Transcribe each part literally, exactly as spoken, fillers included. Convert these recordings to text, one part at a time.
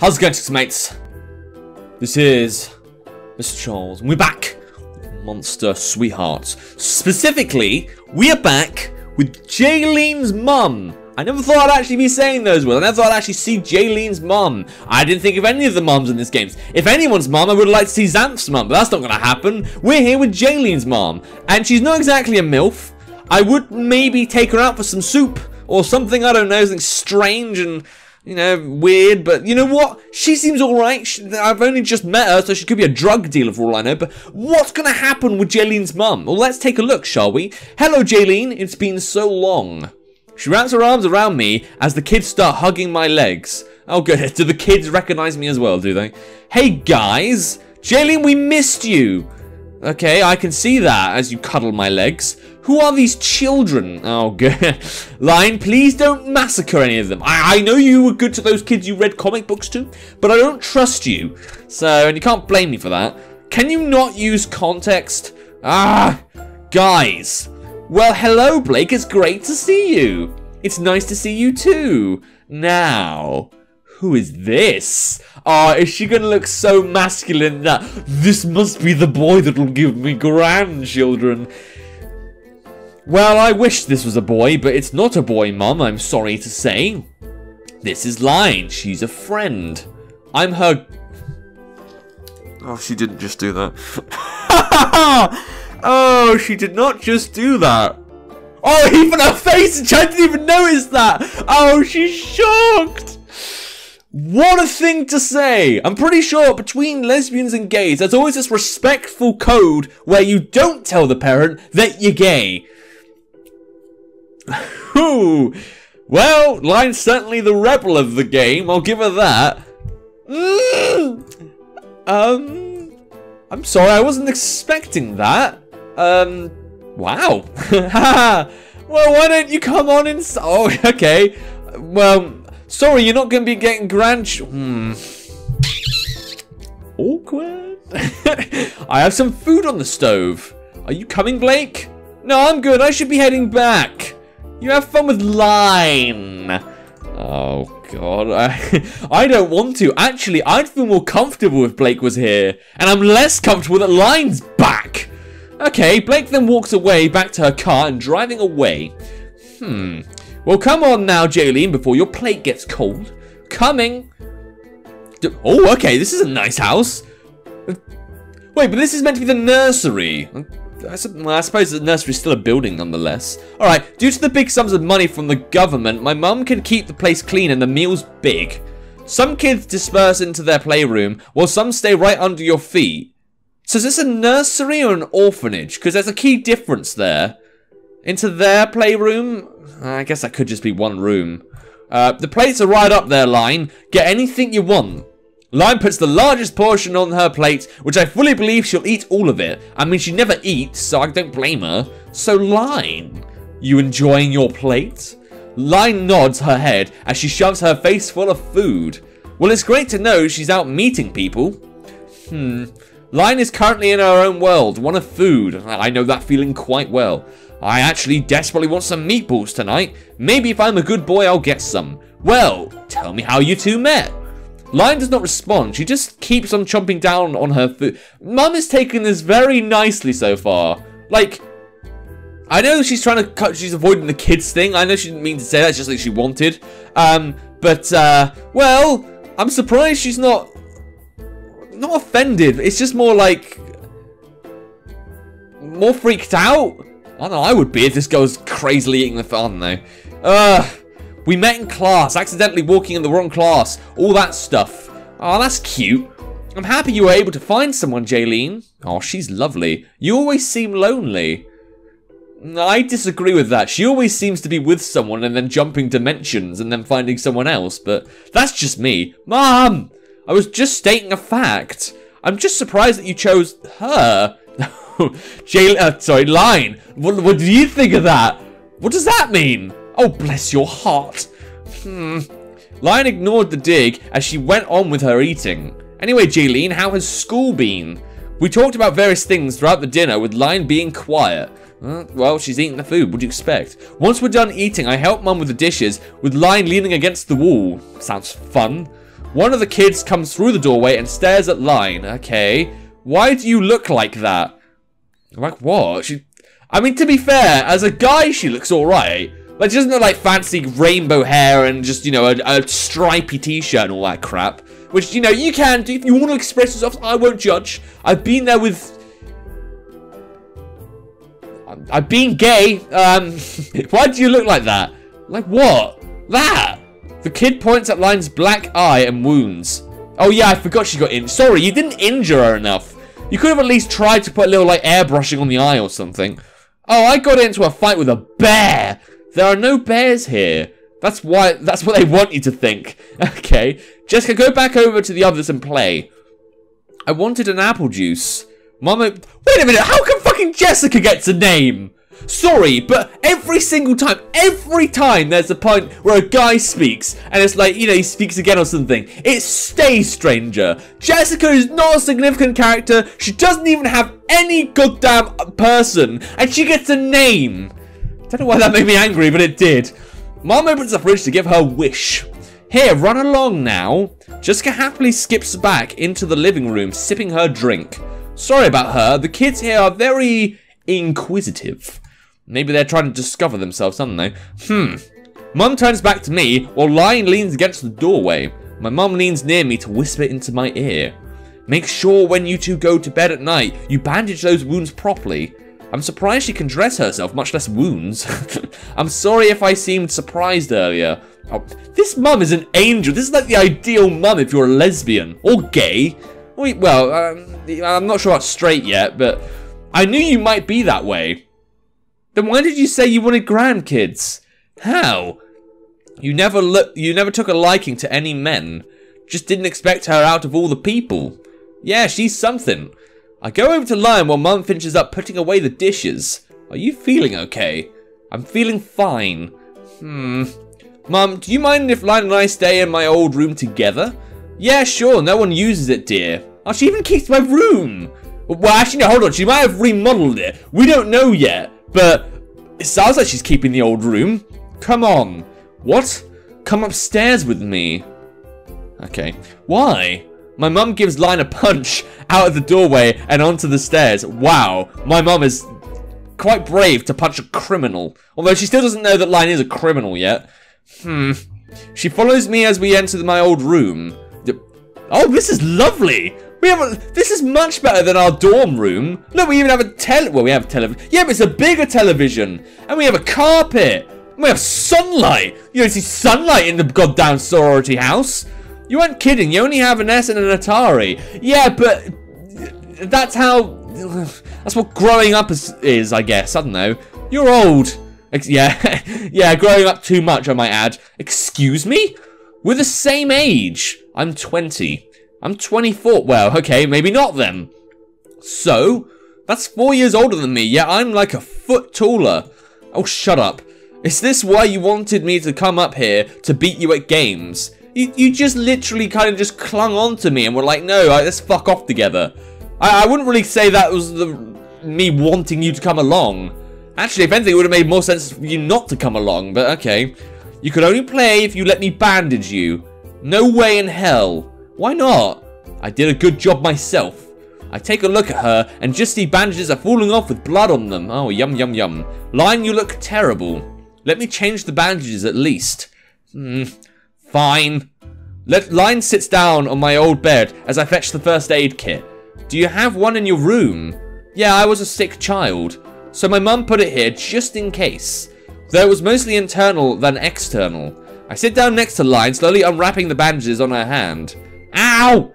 How's it going, mates? This is Mister Charles, and we're back with Monster Sweethearts. Specifically, we are back with Jaylene's mum. I never thought I'd actually be saying those words. I never thought I'd actually see Jaylene's mum. I didn't think of any of the mums in this game. If anyone's mum, I would like to see Zanth's mum, but that's not going to happen. We're here with Jaylene's mum, and she's not exactly a MILF. I would maybe take her out for some soup or something, I don't know, something strange and, you know, weird, but you know what? She seems alright. I've only just met her, so she could be a drug dealer for all I know, but what's going to happen with Jaylene's mum? Well, let's take a look, shall we? Hello, Jaylene. It's been so long. She wraps her arms around me as the kids start hugging my legs. Oh, good. Do the kids recognize me as well, do they? Hey, guys. Jaylene, we missed you. Okay, I can see that as you cuddle my legs. Who are these children? Oh, good. Line, please don't massacre any of them. I, I know you were good to those kids you read comic books to, but I don't trust you. So, and you can't blame me for that. Can you not use context? Ah, guys. Well, hello, Blake. It's great to see you. It's nice to see you too. Now, who is this? Oh, is she gonna look so masculine that this must be the boy that'll give me grandchildren? Well, I wish this was a boy, but it's not a boy, Mum, I'm sorry to say. This is Line. She's a friend. I'm her... Oh, she didn't just do that. Oh, she did not just do that. Oh, even her face! I didn't even notice that! Oh, she's shocked! What a thing to say! I'm pretty sure between lesbians and gays, there's always this respectful code where you don't tell the parent that you're gay. Ooh. Well, Line's certainly the rebel of the game, I'll give her that. Mm. Um, I'm sorry, I wasn't expecting that. Um, wow. Well, why don't you come on inside? Oh, okay. Well, sorry, you're not going to be getting grand... Hmm. Awkward. I have some food on the stove. Are you coming, Blake? No, I'm good. I should be heading back. You have fun with Line. Oh, God. I, I don't want to. Actually, I'd feel more comfortable if Blake was here. And I'm less comfortable that Line's back. Okay, Blake then walks away back to her car and driving away. Hmm. Well, come on now, Jaylene, before your plate gets cold. Coming. Oh, okay, this is a nice house. Wait, but this is meant to be the nursery. I suppose the nursery is still a building nonetheless. Alright, due to the big sums of money from the government, my mum can keep the place clean and the meals big. Some kids disperse into their playroom, while some stay right under your feet. So is this a nursery or an orphanage? Because there's a key difference there. Into their playroom? I guess that could just be one room. Uh, the plates are right up there, Line. Get anything you want. Line puts the largest portion on her plate, which I fully believe she'll eat all of it. I mean, she never eats, so I don't blame her. So, Line, you enjoying your plate? Line nods her head as she shoves her face full of food. Well, it's great to know she's out meeting people. Hmm. Line is currently in her own world, one of food. I know that feeling quite well. I actually desperately want some meatballs tonight. Maybe if I'm a good boy, I'll get some. Well, tell me how you two met. Line does not respond. She just keeps on chomping down on her food. Mum is taking this very nicely so far. Like, I know she's trying to cut, she's avoiding the kids thing. I know she didn't mean to say that, it's just like she wanted. Um, but, uh, well, I'm surprised she's not, not offended. It's just more like, more freaked out. I don't know, I would be if this girl was crazily eating the phone, though. Ugh. We met in class, accidentally walking in the wrong class. All that stuff. Oh, that's cute. I'm happy you were able to find someone, Jaylene. Oh, she's lovely. You always seem lonely. I disagree with that. She always seems to be with someone and then jumping dimensions and then finding someone else, but that's just me. Mom! I was just stating a fact. I'm just surprised that you chose her. Jay, uh, sorry, Line. What, what do you think of that? What does that mean? Oh, bless your heart. Hmm. Line ignored the dig as she went on with her eating. Anyway, Jaylene, how has school been? We talked about various things throughout the dinner, with Line being quiet. Uh, well, she's eating the food. What do you expect? Once we're done eating, I help Mum with the dishes, with Line leaning against the wall. Sounds fun. One of the kids comes through the doorway and stares at Line. Okay. Why do you look like that? I'm like, what? She... I mean, to be fair, as a guy, she looks alright. Like, she doesn't have, like, fancy rainbow hair and just, you know, a, a stripy t-shirt and all that crap. Which, you know, you can do if you want to express yourself. I won't judge. I've been there with... I've been gay. Um, why do you look like that? Like, what? That? The kid points at Line's black eye and wounds. Oh, yeah, I forgot she got injured. Sorry, you didn't injure her enough. You could have at least tried to put a little, like, airbrushing on the eye or something. Oh, I got into a fight with a bear. There are no bears here. That's why. That's what they want you to think. Okay. Jessica, go back over to the others and play. I wanted an apple juice. Mama... Wait a minute, how can fucking Jessica gets a name? Sorry, but every single time, every time there's a point where a guy speaks, and it's like, you know, he speaks again or something, it stays stranger. Jessica is not a significant character, she doesn't even have any goddamn person, and she gets a name. I don't know why that made me angry, but it did. Mom opens the fridge to give her a wish. Here, run along now. Jessica happily skips back into the living room, sipping her drink. Sorry about her, the kids here are very inquisitive. Maybe they're trying to discover themselves, aren't they? Hmm. Mum turns back to me while Lion leans against the doorway. My mum leans near me to whisper into my ear. Make sure when you two go to bed at night, you bandage those wounds properly. I'm surprised she can dress herself, much less wounds. I'm sorry if I seemed surprised earlier. Oh, this mum is an angel. This is like the ideal mum if you're a lesbian or gay. Well, um, I'm not sure about straight yet, but I knew you might be that way. Then why did you say you wanted grandkids? How? You never look. You never took a liking to any men. Just didn't expect her out of all the people. Yeah, she's something. I go over to Lion while Mum finishes up putting away the dishes. Are you feeling okay? I'm feeling fine. Hmm. Mum, do you mind if Lion and I stay in my old room together? Yeah, sure, no one uses it, dear. Oh, she even keeps my room! Well, actually, no, hold on, she might have remodeled it. We don't know yet, but it sounds like she's keeping the old room. Come on. What? Come upstairs with me. Okay. Why? My mum gives Line a punch out of the doorway and onto the stairs. Wow, my mum is quite brave to punch a criminal. Although she still doesn't know that Line is a criminal yet. Hmm. She follows me as we enter my old room. Oh, this is lovely. We have a, this is much better than our dorm room. Look, we even have a tele... Well, we have a television. Yeah, but it's a bigger television. And we have a carpet. And we have sunlight. You don't see sunlight in the goddamn sorority house. You weren't kidding. You only have an S and an Atari. Yeah, but that's how... That's what growing up is, is I guess. I don't know. You're old. Ex yeah, yeah, growing up too much, I might add. Excuse me? We're the same age. I'm twenty. I'm twenty-four. Well, okay, maybe not then. So, that's four years older than me, yet I'm like a foot taller. Oh, shut up. Is this why you wanted me to come up here to beat you at games? You, you just literally kind of just clung on to me and were like, no, I, let's fuck off together. I, I wouldn't really say that was the, me wanting you to come along. Actually, if anything, it would have made more sense for you not to come along, but okay. You could only play if you let me bandage you. No way in hell. Why not? I did a good job myself. I take a look at her and just see bandages are falling off with blood on them. Oh, yum, yum, yum. Line, you look terrible. Let me change the bandages at least. Hmm, fine. Let Line sits down on my old bed as I fetch the first aid kit. Do you have one in your room? Yeah, I was a sick child. So my mum put it here just in case. Though it was mostly internal than external. I sit down next to Line, slowly unwrapping the bandages on her hand. Ow!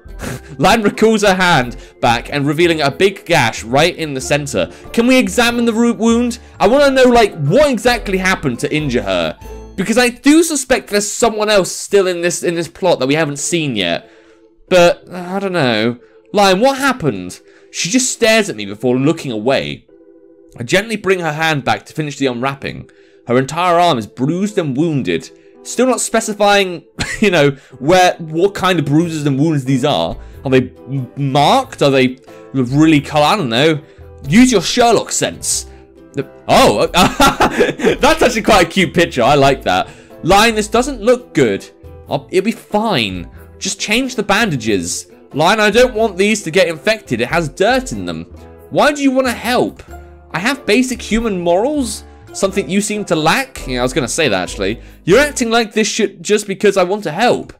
Line recalls her hand back and revealing a big gash right in the center. Can we examine the root wound? I want to know, like, what exactly happened to injure her. Because I do suspect there's someone else still in this in this plot that we haven't seen yet. But, I don't know. Line, what happened? She just stares at me before looking away. I gently bring her hand back to finish the unwrapping. Her entire arm is bruised and wounded. Still not specifying, you know, where, what kind of bruises and wounds these are. Are they marked? Are they really colour? I don't know. Use your Sherlock sense. Oh, that's actually quite a cute picture. I like that. Line, this doesn't look good. I'll, it'll be fine. Just change the bandages. Line, I don't want these to get infected. It has dirt in them. Why do you want to help? I have basic human morals? Something you seem to lack? Yeah, I was going to say that, actually. You're acting like this shit just because I want to help.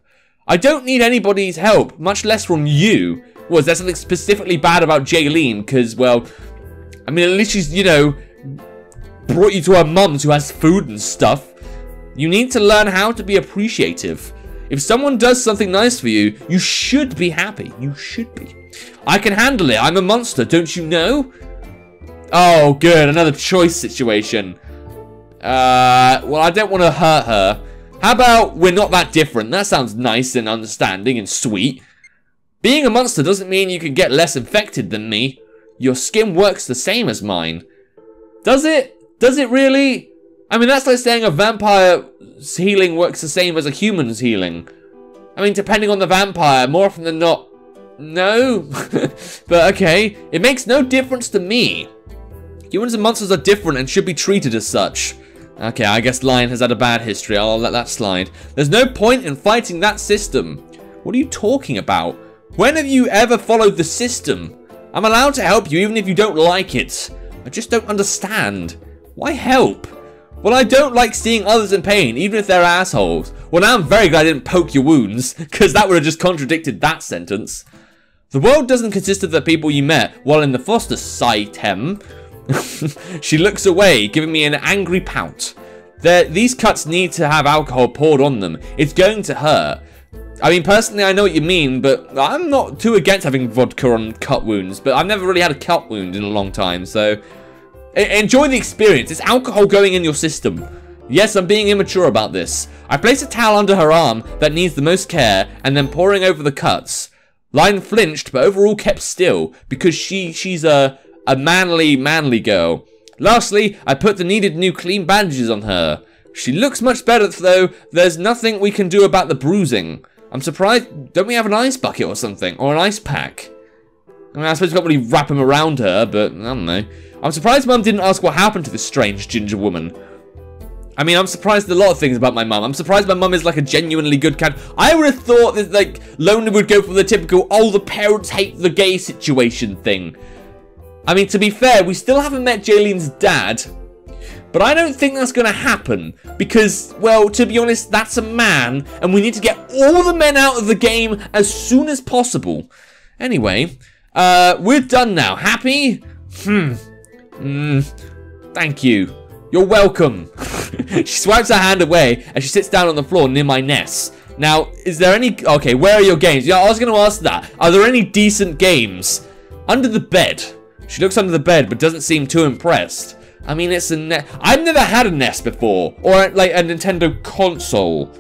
I don't need anybody's help, much less from you. Was there something specifically bad about Jaylene? Because, well, I mean, at least she's, you know, brought you to her mum's who has food and stuff. You need to learn how to be appreciative. If someone does something nice for you, you should be happy. You should be. I can handle it. I'm a monster, don't you know? Oh, good. Another choice situation. Uh, well, I don't want to hurt her. How about we're not that different? That sounds nice and understanding and sweet. Being a monster doesn't mean you can get less infected than me. Your skin works the same as mine. Does it? Does it really? I mean, that's like saying a vampire's healing works the same as a human's healing. I mean, depending on the vampire, more often than not, no. But okay, it makes no difference to me. Humans and monsters are different and should be treated as such. Okay, I guess Lion has had a bad history. I'll let that slide. There's no point in fighting that system. What are you talking about? When have you ever followed the system? I'm allowed to help you even if you don't like it. I just don't understand. Why help? Well, I don't like seeing others in pain, even if they're assholes. Well, now I'm very glad I didn't poke your wounds, because that would have just contradicted that sentence. The world doesn't consist of the people you met while in the foster system. She looks away, giving me an angry pout. They're, these cuts need to have alcohol poured on them. It's going to hurt. I mean, personally, I know what you mean, but I'm not too against having vodka on cut wounds, but I've never really had a cut wound in a long time, so... Enjoy the experience. It's alcohol going in your system. Yes, I'm being immature about this. I place a towel under her arm that needs the most care, and then pouring over the cuts. Line flinched, but overall kept still, because she she's a, a manly, manly girl. Lastly, I put the needed new clean bandages on her. She looks much better, though there's nothing we can do about the bruising. I'm surprised, don't we have an ice bucket or something? Or an ice pack? I mean, I suppose you can't really wrap him around her, but I don't know. I'm surprised Mum didn't ask what happened to this strange ginger woman. I mean, I'm surprised at a lot of things about my mum. I'm surprised my mum is like a genuinely good cat. I would have thought that, like, Lona would go for the typical, oh, the parents hate the gay situation thing. I mean, to be fair, we still haven't met Jaylene's dad. But I don't think that's going to happen. Because, well, to be honest, that's a man. And we need to get all the men out of the game as soon as possible. Anyway, uh, we're done now. Happy? Hmm. Mm, thank you. You're welcome. She swipes her hand away and she sits down on the floor near my nest. Now, is there any... Okay, where are your games? Yeah, I was going to ask that. Are there any decent games? Under the bed. She looks under the bed but doesn't seem too impressed. I mean, it's a nest. I've never had a nest before. Or, like, a Nintendo console.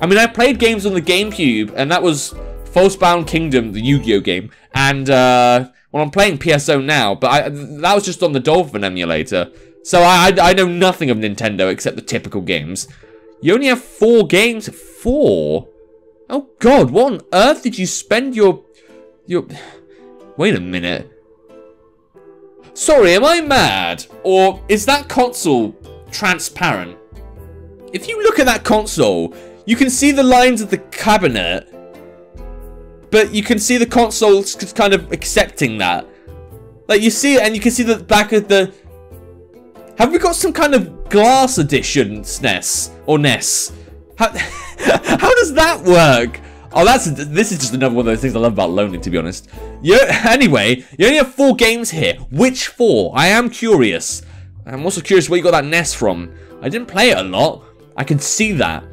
I mean, I played games on the GameCube and that was Falsebound Kingdom, the Yu-Gi-Oh! Game. And, uh... well, I'm playing P S O now, but I, that was just on the Dolphin emulator. So I, I, I know nothing of Nintendo except the typical games. You only have four games? Four? Oh, God, what on earth did you spend your... your... Wait a minute. Sorry, am I mad? Or is that console transparent? If you look at that console, you can see the lines of the cabinet... But you can see the console's kind of accepting that. Like, you see it, and you can see the back of the... Have we got some kind of glass edition S N E S? Or N E S? How, how does that work? Oh, that's... This is just another one of those things I love about loaning, to be honest. You, anyway, you only have four games here. Which four? I am curious. I'm also curious where you got that N E S from. I didn't play it a lot. I can see that.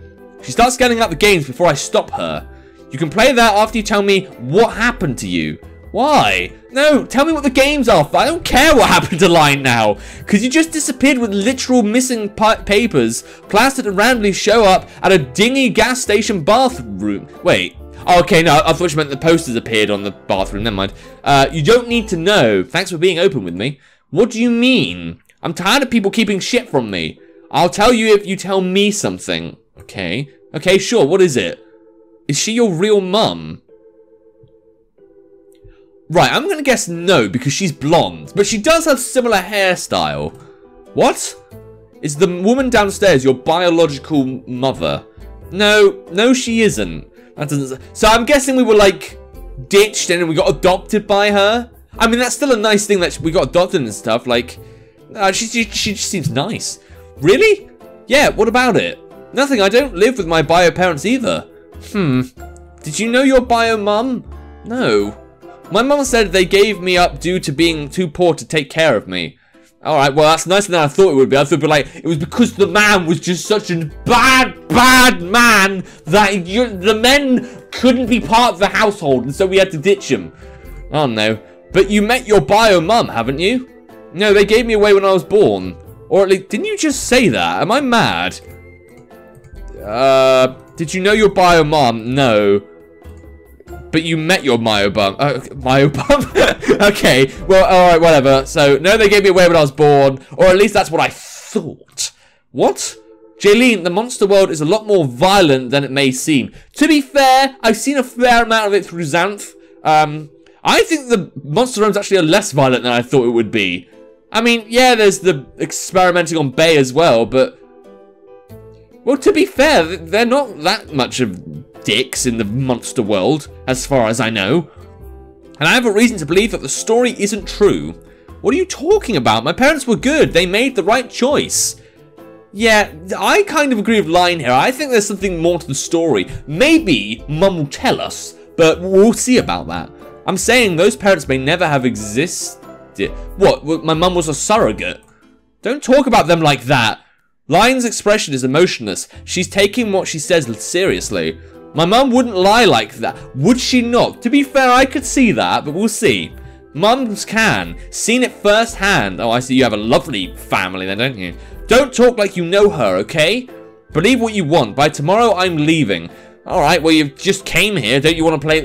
She starts scanning out the games before I stop her. You can play that after you tell me what happened to you. Why? No, tell me what the game's after. I don't care what happened to Line now. Because you just disappeared with literal missing pa papers, plastered and randomly show up at a dingy gas station bathroom. Wait. Oh, okay, no, I thought you meant the posters appeared on the bathroom. Never mind. Uh, you don't need to know. Thanks for being open with me. What do you mean? I'm tired of people keeping shit from me. I'll tell you if you tell me something. Okay. Okay, sure. What is it? Is she your real mum? Right, I'm going to guess no, because she's blonde. But she does have similar hairstyle. What? Is the woman downstairs your biological mother? No, no she isn't. That doesn't... So I'm guessing we were, like, ditched and we got adopted by her. I mean, that's still a nice thing that we got adopted and stuff. Like, uh, she, she, she just seems nice. Really? Yeah, what about it? Nothing, I don't live with my bio parents either. Hmm. Did you know your bio mum? No. My mum said they gave me up due to being too poor to take care of me. Alright, well, that's nicer than I thought it would be. I thought it would be like, it was because the man was just such a bad, bad man that you, the men couldn't be part of the household, and so we had to ditch him. Oh, no. But you met your bio mum, haven't you? No, they gave me away when I was born. Or at least, didn't you just say that? Am I mad? Uh, did you know your bio mum? No. But you met your myobum. Uh, myobum? Okay. Well, alright, whatever. So, no, they gave me away when I was born. Or at least that's what I thought. What? Jaylene, the monster world is a lot more violent than it may seem. To be fair, I've seen a fair amount of it through Zanth. Um, I think the monster realms actually are less violent than I thought it would be. I mean, yeah, there's the experimenting on Bay as well, but... Well, to be fair, they're not that much of... dicks in the monster world, as far as I know. And I have a reason to believe that the story isn't true. What are you talking about? My parents were good. They made the right choice. Yeah, I kind of agree with Line here. I think there's something more to the story. Maybe Mum will tell us, but we'll see about that. I'm saying those parents may never have existed. What? My mum was a surrogate? Don't talk about them like that. Line's expression is emotionless. She's taking what she says seriously. My mum wouldn't lie like that, would she not? To be fair, I could see that, but we'll see. Mums can. Seen it firsthand. Oh, I see you have a lovely family then, don't you? Don't talk like you know her, okay? Believe what you want. By tomorrow, I'm leaving. Alright, well, you just came here. Don't you want to play...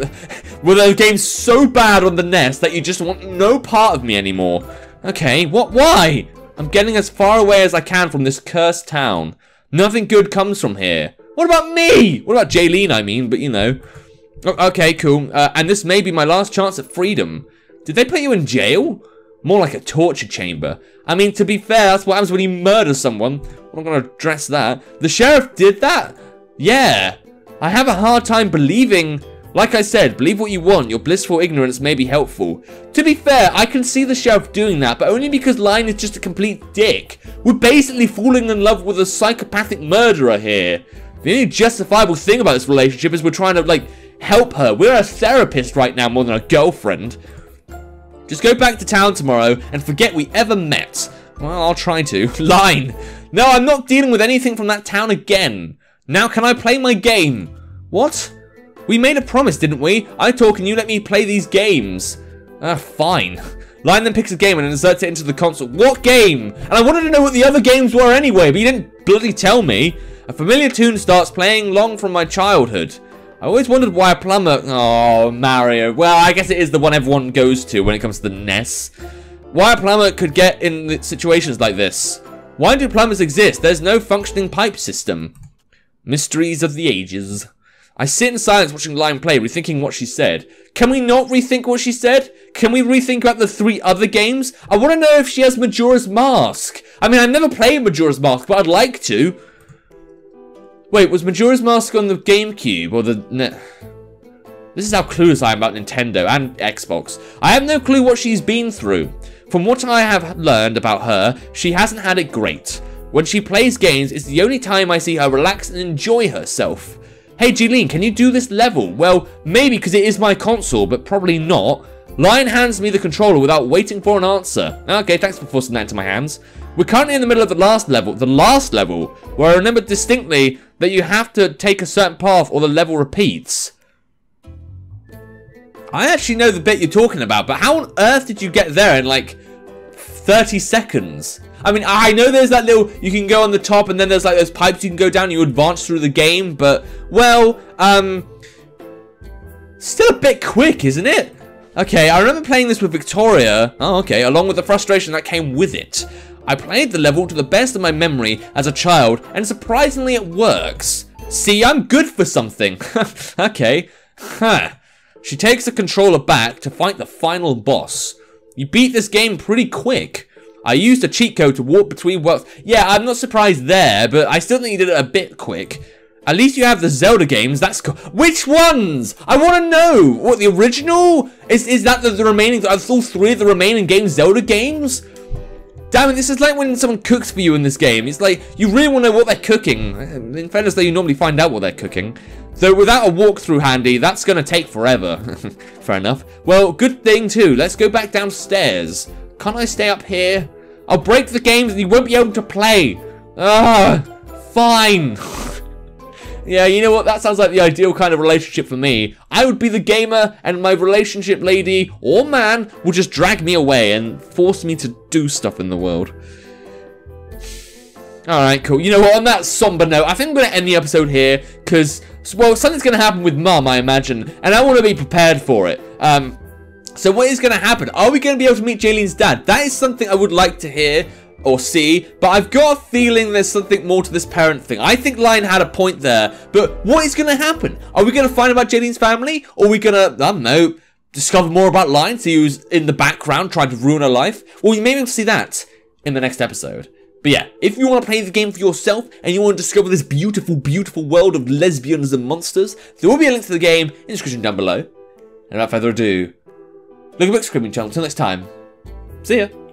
Well, the game's so bad on the N E S that you just want no part of me anymore. Okay, what? Why? I'm getting as far away as I can from this cursed town. Nothing good comes from here. What about me? What about Jaylene, I mean, but you know. Oh, okay, cool. Uh, and this may be my last chance at freedom. Did they put you in jail? More like a torture chamber. I mean, to be fair, that's what happens when you murder someone. I'm not going to address that. The sheriff did that? Yeah. I have a hard time believing... Like I said, believe what you want. Your blissful ignorance may be helpful. To be fair, I can see the sheriff doing that, but only because Line is just a complete dick. We're basically falling in love with a psychopathic murderer here. The only justifiable thing about this relationship is we're trying to, like, help her. We're a therapist right now more than a girlfriend. Just go back to town tomorrow and forget we ever met. Well, I'll try to. Line. No, I'm not dealing with anything from that town again. Now can I play my game? What? We made a promise, didn't we? I talk and you let me play these games. Ah, fine. Line then picks a game and inserts it into the console. What game? And I wanted to know what the other games were anyway, but you didn't bloody tell me. A familiar tune starts playing long from my childhood. I always wondered why a plumber... Oh, Mario. Well, I guess it is the one everyone goes to when it comes to the N E S. Why a plumber could get in situations like this. Why do plumbers exist? There's no functioning pipe system. Mysteries of the ages. I sit in silence watching Line play, rethinking what she said. Can we not rethink what she said? Can we rethink about the three other games? I want to know if she has Majora's Mask. I mean, I've never played Majora's Mask, but I'd like to. Wait, was Majora's Mask on the GameCube or the... No. This is how clueless I am about Nintendo and Xbox. I have no clue what she's been through. From what I have learned about her, she hasn't had it great. When she plays games, it's the only time I see her relax and enjoy herself. Hey, Jaylene, can you do this level? Well, maybe because it is my console, but probably not. Lion hands me the controller without waiting for an answer. Okay, thanks for forcing that into my hands. We're currently in the middle of the last level, the last level, where I remember distinctly that you have to take a certain path or the level repeats. I actually know the bit you're talking about, but how on earth did you get there in like thirty seconds? I mean, I know there's that little, you can go on the top and then there's like those pipes you can go down and you advance through the game, but, well, um, still a bit quick, isn't it? Okay, I remember playing this with Victoria, oh okay, along with the frustration that came with it. I played the level to the best of my memory as a child, and surprisingly it works. See, I'm good for something. Okay. Huh. She takes the controller back to fight the final boss. You beat this game pretty quick. I used a cheat code to walk between worlds. Yeah, I'm not surprised there, but I still think you did it a bit quick. At least you have the Zelda games. That's cool. Which ones? I want to know. What, the original? Is is that the, the remaining? Are all three of the remaining games Zelda games? Damn it! This is like when someone cooks for you in this game. It's like you really want to know what they're cooking. In fairness, though, you normally find out what they're cooking. Though without a walkthrough handy, that's gonna take forever. Fair enough. Well, good thing too. Let's go back downstairs. Can't I stay up here? I'll break the games and you won't be able to play. Ah, fine. Yeah, you know what? That sounds like the ideal kind of relationship for me. I would be the gamer, and my relationship lady or man will just drag me away and force me to do stuff in the world. Alright, cool. You know what? On that somber note, I think I'm going to end the episode here, because, well, something's going to happen with Mum, I imagine, and I want to be prepared for it. Um, so what is going to happen? Are we going to be able to meet Jaylene's dad? That is something I would like to hear or see, but I've got a feeling there's something more to this parent thing. I think Line had a point there, but what is going to happen? Are we going to find about Jaylene's family? Or are we going to, I don't know, discover more about Line, see who's in the background trying to ruin her life? Well, you may even see that in the next episode. But yeah, if you want to play the game for yourself and you want to discover this beautiful, beautiful world of lesbians and monsters, there will be a link to the game in the description down below. And without further ado, look at Book Screaming Channel. Until next time, see ya.